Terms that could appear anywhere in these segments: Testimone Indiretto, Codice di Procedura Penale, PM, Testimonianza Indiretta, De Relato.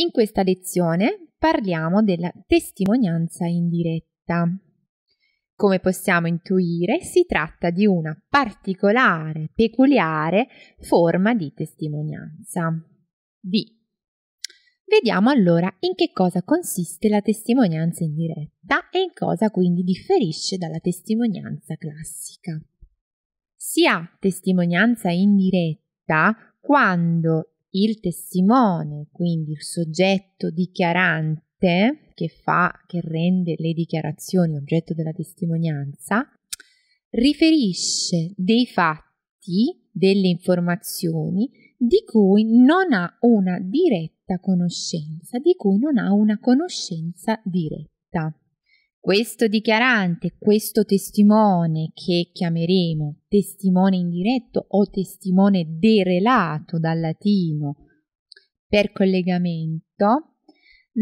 In questa lezione parliamo della testimonianza indiretta. Come possiamo intuire, si tratta di una particolare, peculiare forma di testimonianza. Vediamo allora in che cosa consiste la testimonianza indiretta e in cosa quindi differisce dalla testimonianza classica. Si ha testimonianza indiretta quando il testimone, quindi il soggetto dichiarante che rende le dichiarazioni oggetto della testimonianza, riferisce dei fatti, delle informazioni di cui non ha una diretta conoscenza, Questo dichiarante, questo testimone che chiameremo testimone indiretto o testimone derelato dal latino per collegamento,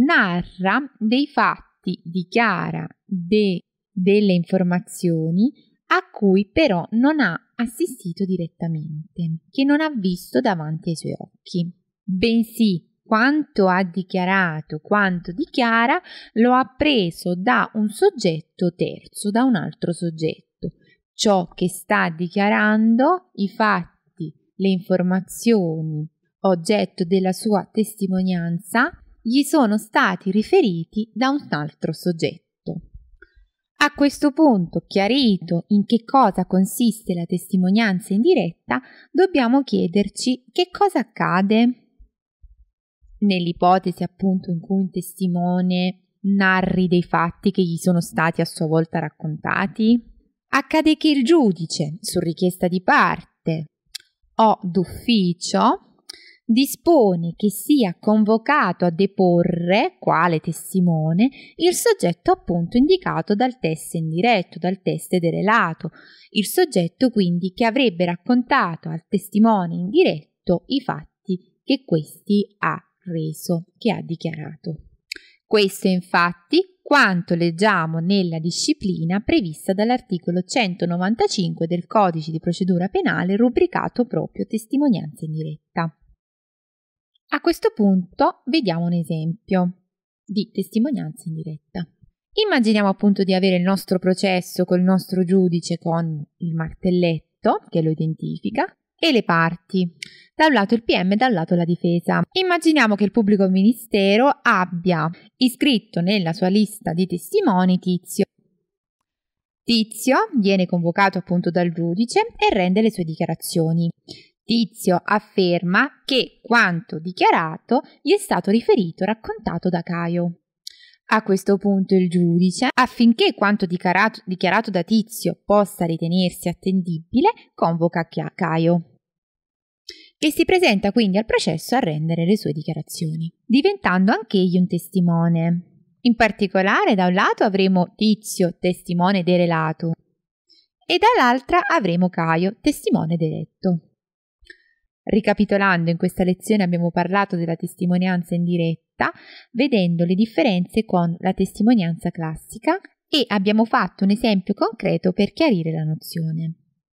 narra dei fatti, dichiara delle informazioni a cui però non ha assistito direttamente, che non ha visto davanti ai suoi occhi, bensì quanto ha dichiarato, quanto dichiara, lo ha preso da un soggetto terzo, da un altro soggetto. Ciò che sta dichiarando, i fatti, le informazioni, oggetto della sua testimonianza, gli sono stati riferiti da un altro soggetto. A questo punto, chiarito in che cosa consiste la testimonianza indiretta, dobbiamo chiederci che cosa accade nell'ipotesi appunto in cui un testimone narri dei fatti che gli sono stati a sua volta raccontati. Accade che il giudice, su richiesta di parte o d'ufficio, dispone che sia convocato a deporre, quale testimone, il soggetto appunto indicato dal teste indiretto, dal teste derelato, il soggetto quindi che avrebbe raccontato al testimone indiretto i fatti che questi ha reso, che ha dichiarato. Questo è infatti quanto leggiamo nella disciplina prevista dall'articolo 195 del Codice di Procedura Penale, rubricato proprio testimonianza indiretta. A questo punto vediamo un esempio di testimonianza indiretta. Immaginiamo appunto di avere il nostro processo col nostro giudice con il martelletto che lo identifica e le parti, da un lato il PM e dall'altro la difesa. Immaginiamo che il pubblico ministero abbia iscritto nella sua lista di testimoni Tizio. Tizio viene convocato appunto dal giudice e rende le sue dichiarazioni. Tizio afferma che quanto dichiarato gli è stato riferito, raccontato da Caio. A questo punto il giudice, affinché quanto dichiarato da Tizio possa ritenersi attendibile, convoca Caio, che si presenta quindi al processo a rendere le sue dichiarazioni, diventando anch'egli un testimone. In particolare, da un lato avremo Tizio, testimone derelato, e dall'altra avremo Caio, testimone deretto. Ricapitolando, in questa lezione abbiamo parlato della testimonianza indiretta, vedendo le differenze con la testimonianza classica, e abbiamo fatto un esempio concreto per chiarire la nozione.